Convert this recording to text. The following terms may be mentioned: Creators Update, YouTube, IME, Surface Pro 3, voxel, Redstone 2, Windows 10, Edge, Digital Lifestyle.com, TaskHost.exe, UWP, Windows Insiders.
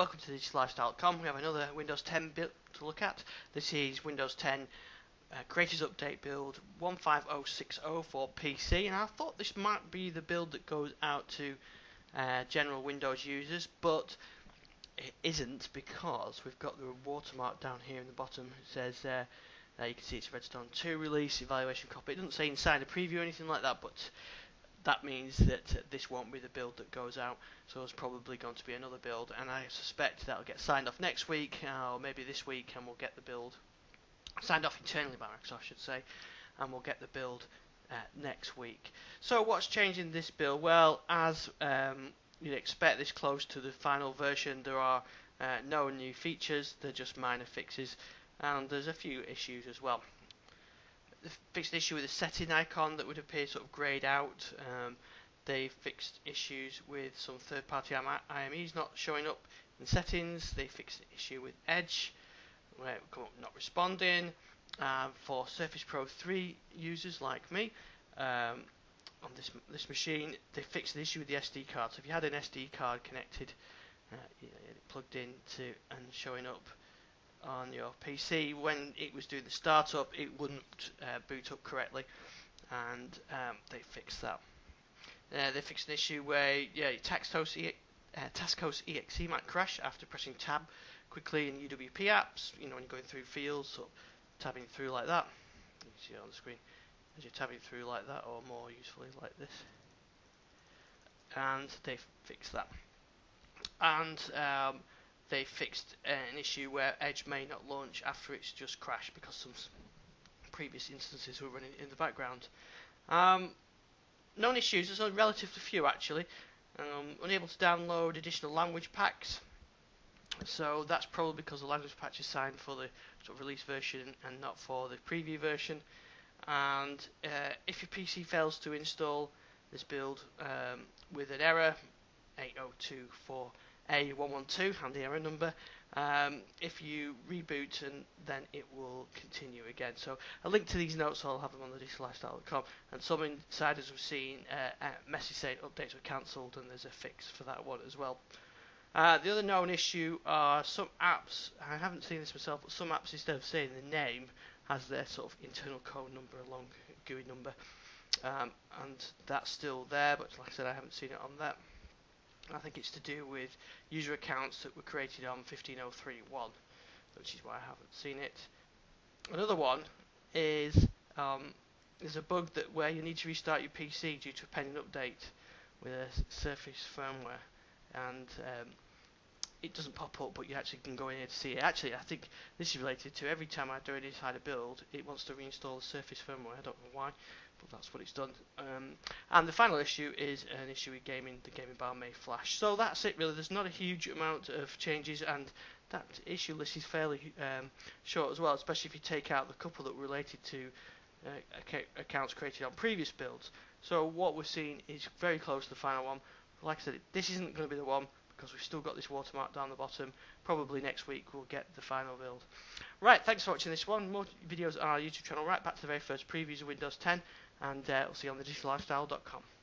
Welcome to DigitalLifestyle.com. We have another Windows 10 build to look at. This is Windows 10 Creators Update build 15060 for PC, and I thought this might be the build that goes out to general Windows users, but it isn't, because we've got the watermark down here in the bottom. It says there you can see it's Redstone 2 release, evaluation copy. It doesn't say inside a preview or anything like that, but that means that this won't be the build that goes out, so it's probably going to be another build, and I suspect that'll get signed off next week, or maybe this week, and we'll get the build signed off internally by Microsoft, I should say, and we'll get the build next week. So what's changed in this build? Well, as you'd expect this close to the final version, there are no new features, they're just minor fixes, and there's a few issues as well. They fixed an issue with the setting icon that would appear sort of greyed out. They fixed issues with some third-party IMEs not showing up in settings. They fixed an issue with Edge, where it would come up not responding. For Surface Pro 3 users like me, on this machine, they fixed the issue with the SD card. So if you had an SD card connected, plugged into and showing up on your PC, when it was doing the startup, it wouldn't boot up correctly, and they fixed that. They fixed an issue where TaskHost.exe might crash after pressing Tab quickly in UWP apps. You know, when you're going through fields or tabbing through like that. You can see it on the screen as you're tabbing through like that, or more usefully like this. And they fixed that. And they fixed an issue where Edge may not launch after it's just crashed, because some previous instances were running in the background. Known issues, there's only relatively few actually. Unable to download additional language packs, so that's probably because the language patch is signed for the sort of release version and not for the preview version. And if your PC fails to install this build with an error 8024 A112, handy error number, if you reboot, and then it will continue again. So a link to these notes, I'll have them on the digital lifestyle.com, and some insiders have seen a message saying updates were cancelled, and there's a fix for that one as well. The other known issue are some apps. I haven't seen this myself, but some apps, instead of saying the name, has their sort of internal code number along GUI number, and that's still there, but like I said, I haven't seen it on that. I think it's to do with user accounts that were created on 15.0.3.1, which is why I haven't seen it. Another one is there's a bug that where you need to restart your PC due to a pending update with a Surface firmware, and it doesn't pop up, but you actually can go in here to see it. Actually, I think this is related to every time I do an insider build, it wants to reinstall the Surface firmware. I don't know why, but that's what it's done. And the final issue is an issue with gaming. The gaming bar may flash. So that's it really. There's not a huge amount of changes, and that issue list is fairly short as well, especially if you take out the couple that were related to accounts created on previous builds. So what we're seeing is very close to the final one. Like I said, this isn't going to be the one, because we've still got this watermark down the bottom. Probably next week we'll get the final build. Right, thanks for watching this one. More videos on our YouTube channel, right back to the very first previews of Windows 10, and we'll see you on the digital lifestyle.com.